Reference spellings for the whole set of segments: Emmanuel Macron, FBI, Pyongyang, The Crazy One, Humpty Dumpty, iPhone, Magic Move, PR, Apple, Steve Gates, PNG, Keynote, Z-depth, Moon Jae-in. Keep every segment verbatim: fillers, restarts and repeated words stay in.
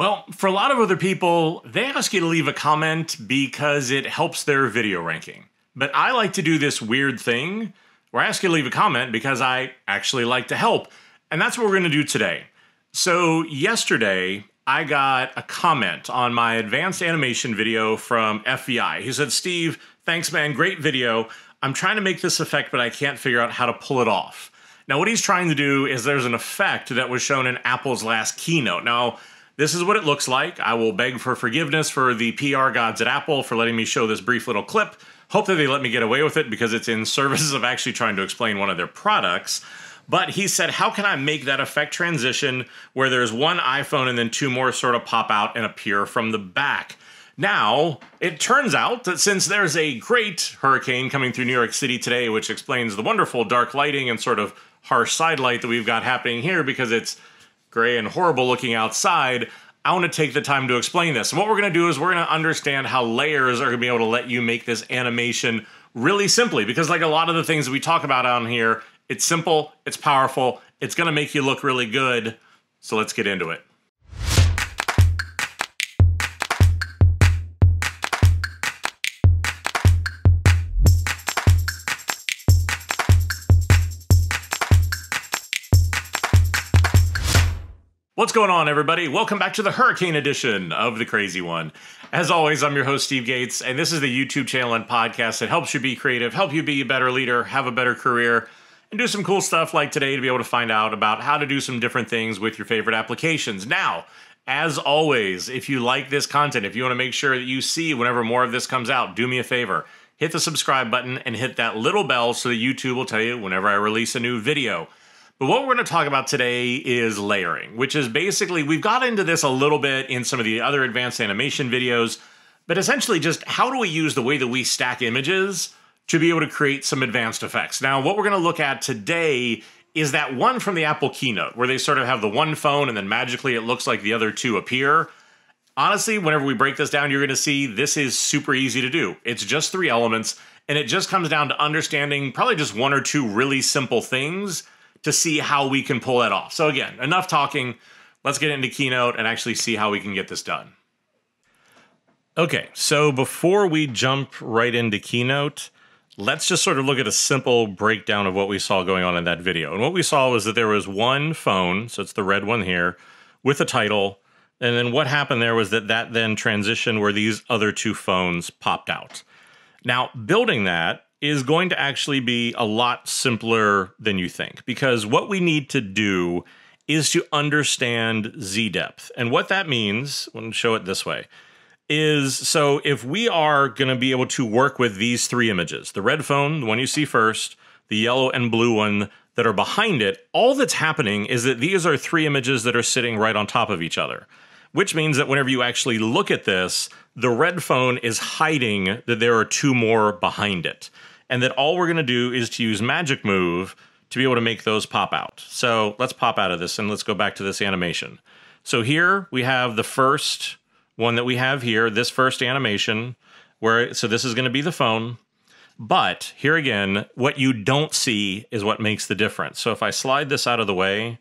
Well, for a lot of other people, they ask you to leave a comment because it helps their video ranking. But I like to do this weird thing where I ask you to leave a comment because I actually like to help. And that's what we're gonna do today. So yesterday, I got a comment on my advanced animation video from F B I. He said, "Steve, thanks man, great video. I'm trying to make this effect, but I can't figure out how to pull it off." Now what he's trying to do is there's an effect that was shown in Apple's last keynote. Now, this is what it looks like. I will beg for forgiveness for the P R gods at Apple for letting me show this brief little clip. Hope that they let me get away with it because it's in service of actually trying to explain one of their products. But he said, how can I make that effect transition where there's one iPhone and then two more sort of pop out and appear from the back? Now, it turns out that since there's a great hurricane coming through New York City today, which explains the wonderful dark lighting and sort of harsh side light that we've got happening here because it's gray and horrible looking outside, I want to take the time to explain this. And what we're going to do is we're going to understand how layers are going to be able to let you make this animation really simply, because like a lot of the things that we talk about on here, it's simple, it's powerful, it's going to make you look really good. So let's get into it. What's going on, everybody? Welcome back to the Hurricane edition of The Crazy One. As always, I'm your host, Steve Gates, and this is the YouTube channel and podcast that helps you be creative, help you be a better leader, have a better career, and do some cool stuff like today to be able to find out about how to do some different things with your favorite applications. Now, as always, if you like this content, if you want to make sure that you see whenever more of this comes out, do me a favor. Hit the subscribe button and hit that little bell so that YouTube will tell you whenever I release a new video. But what we're going to talk about today is layering, which is basically, we've got into this a little bit in some of the other advanced animation videos, but essentially just how do we use the way that we stack images to be able to create some advanced effects. Now, what we're going to look at today is that one from the Apple keynote where they sort of have the one phone and then magically it looks like the other two appear. Honestly, whenever we break this down, you're going to see this is super easy to do. It's just three elements, and it just comes down to understanding probably just one or two really simple things to see how we can pull that off. So again, enough talking, let's get into Keynote and actually see how we can get this done. Okay, so before we jump right into Keynote, let's just sort of look at a simple breakdown of what we saw going on in that video. And what we saw was that there was one phone, so it's the red one here, with a title, and then what happened there was that that then transitioned where these other two phones popped out. Now, building that is going to actually be a lot simpler than you think, because what we need to do is to understand Z-depth. And what that means, I'll show it this way, is so if we are gonna be able to work with these three images, the red phone, the one you see first, the yellow and blue one that are behind it, all that's happening is that these are three images that are sitting right on top of each other, which means that whenever you actually look at this, the red phone is hiding that there are two more behind it. And that all we're gonna do is to use Magic Move to be able to make those pop out. So let's pop out of this and let's go back to this animation. So here we have the first one that we have here, this first animation, where so this is gonna be the phone. But here again, what you don't see is what makes the difference. So if I slide this out of the way,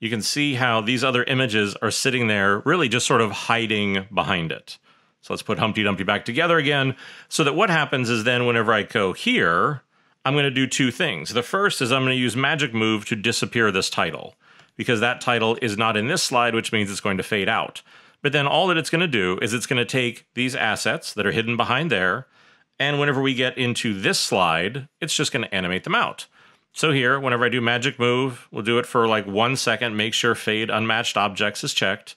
you can see how these other images are sitting there really just sort of hiding behind it. So let's put Humpty Dumpty back together again, so that what happens is then whenever I go here, I'm gonna do two things. The first is I'm gonna use Magic Move to disappear this title, because that title is not in this slide, which means it's going to fade out. But then all that it's gonna do is it's gonna take these assets that are hidden behind there, and whenever we get into this slide, it's just gonna animate them out. So here, whenever I do Magic Move, we'll do it for like one second, make sure Fade Unmatched Objects is checked.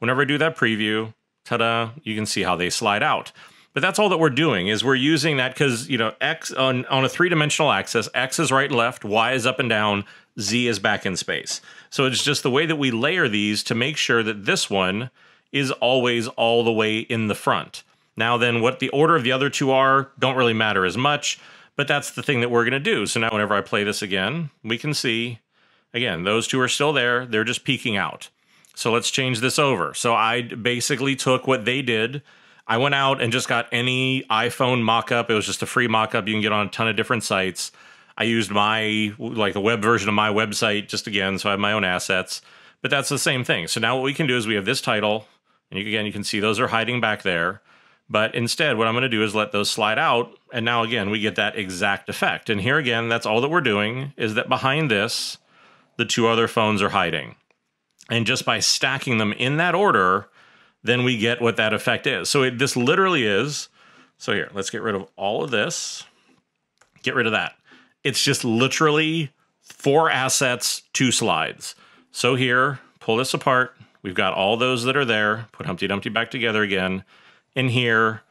Whenever I do that preview, ta-da, you can see how they slide out. But that's all that we're doing is we're using that because, you know, X on, on a three-dimensional axis, X is right and left, Y is up and down, Z is back in space. So it's just the way that we layer these to make sure that this one is always all the way in the front. Now then, what the order of the other two are don't really matter as much, but that's the thing that we're gonna do. So now whenever I play this again, we can see, again, those two are still there, they're just peeking out. So let's change this over. So I basically took what they did. I went out and just got any iPhone mock-up. It was just a free mock-up. You can get on a ton of different sites. I used my, like the web version of my website, just again, so I have my own assets. But that's the same thing. So now what we can do is we have this title. And you, again, you can see those are hiding back there. But instead, what I'm going to do is let those slide out. And now, again, we get that exact effect. And here again, that's all that we're doing is that behind this, the two other phones are hiding. And just by stacking them in that order, then we get what that effect is. So it, this literally is, so here, let's get rid of all of this. Get rid of that. It's just literally four assets, two slides. So here, pull this apart. We've got all those that are there. Put Humpty Dumpty back together again. In here,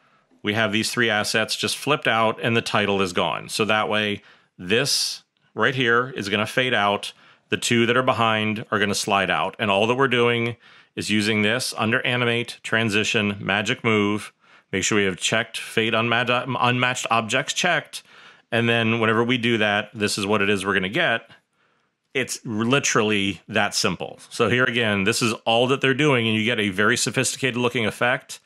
we have these three assets just flipped out and the title is gone. So that way, this right here is going to fade out. The two that are behind are going to slide out. And all that we're doing is using this under Animate, Transition, Magic Move. Make sure we have checked Fade unma- Unmatched Objects checked. And then whenever we do that, this is what it is we're going to get. It's literally that simple. So here again, this is all that they're doing, and you get a very sophisticated looking effect.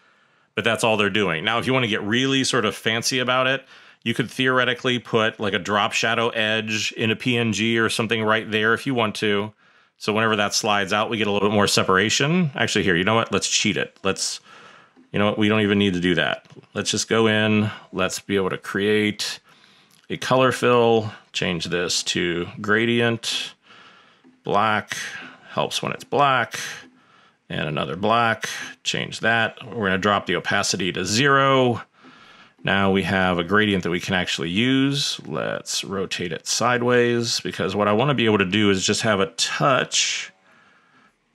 But that's all they're doing. Now, if you want to get really sort of fancy about it, you could theoretically put like a drop shadow edge in a P N G or something right there if you want to. So whenever that slides out, we get a little bit more separation. Actually, here, you know what? Let's cheat it. Let's, you know what? We don't even need to do that. Let's just go in. Let's be able to create a color fill. Change this to gradient. Black helps when it's black. And another black, change that. We're gonna drop the opacity to zero. Now we have a gradient that we can actually use. Let's rotate it sideways, because what I wanna be able to do is just have a touch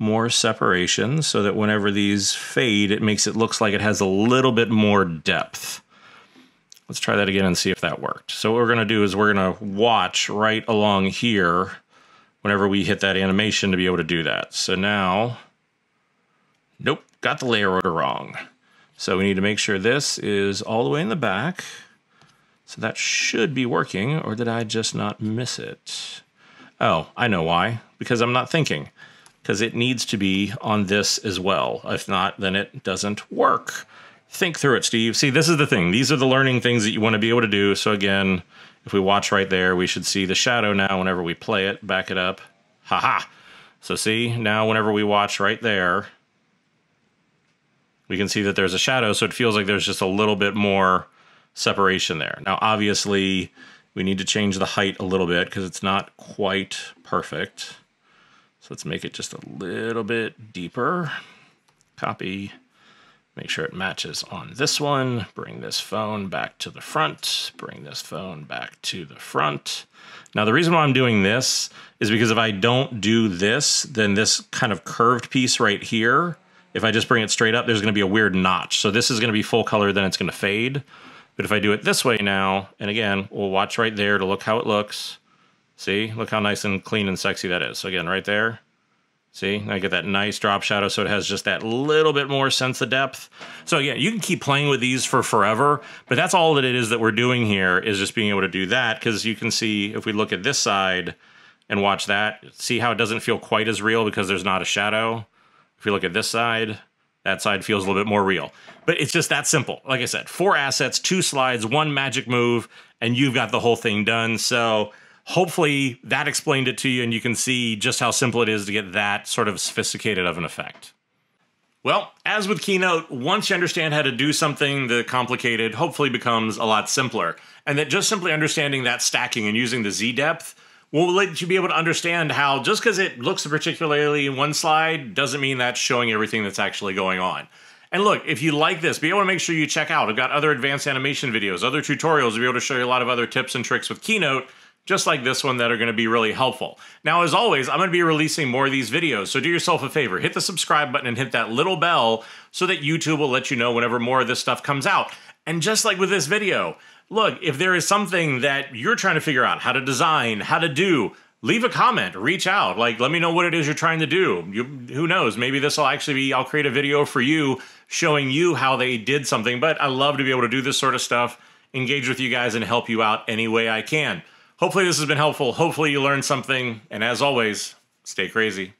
more separation so that whenever these fade, it makes it look like it has a little bit more depth. Let's try that again and see if that worked. So what we're gonna do is we're gonna watch right along here whenever we hit that animation to be able to do that. So now, nope, got the layer order wrong. So we need to make sure this is all the way in the back. So that should be working, or did I just not miss it? Oh, I know why, because I'm not thinking, because it needs to be on this as well. If not, then it doesn't work. Think through it, Steve. See, this is the thing. These are the learning things that you want to be able to do. So again, if we watch right there, we should see the shadow now whenever we play it, back it up. Haha. So see, now whenever we watch right there, we can see that there's a shadow, so it feels like there's just a little bit more separation there. Now, obviously, we need to change the height a little bit because it's not quite perfect. So let's make it just a little bit deeper. Copy. Make sure it matches on this one. Bring this phone back to the front. Bring this phone back to the front. Now, the reason why I'm doing this is because if I don't do this, then this kind of curved piece right here, if I just bring it straight up, there's going to be a weird notch. So this is going to be full color, then it's going to fade. But if I do it this way now, and again, we'll watch right there to look how it looks. See, look how nice and clean and sexy that is. So again, right there, see, I get that nice drop shadow. So it has just that little bit more sense of depth. So again, you can keep playing with these for forever, but that's all that it is that we're doing here is just being able to do that. Because you can see if we look at this side and watch that, see how it doesn't feel quite as real because there's not a shadow. If you look at this side, that side feels a little bit more real. But it's just that simple. Like I said, four assets, two slides, one magic move, and you've got the whole thing done. So hopefully that explained it to you and you can see just how simple it is to get that sort of sophisticated of an effect. Well, as with Keynote, once you understand how to do something, the complicated hopefully becomes a lot simpler. And that just simply understanding that stacking and using the Z-depth we'll let you be able to understand how just because it looks particularly in one slide doesn't mean that's showing everything that's actually going on. And look, if you like this, be able to make sure you check out. I've got other advanced animation videos, other tutorials to be able to show you a lot of other tips and tricks with Keynote, just like this one, that are going to be really helpful. Now, as always, I'm going to be releasing more of these videos, so do yourself a favor. Hit the subscribe button and hit that little bell so that YouTube will let you know whenever more of this stuff comes out. And just like with this video, look, if there is something that you're trying to figure out how to design, how to do, leave a comment, reach out. Like, let me know what it is you're trying to do. You, who knows? Maybe this will actually be, I'll create a video for you showing you how they did something. But I love to be able to do this sort of stuff, engage with you guys, and help you out any way I can. Hopefully this has been helpful. Hopefully you learned something. And as always, stay crazy.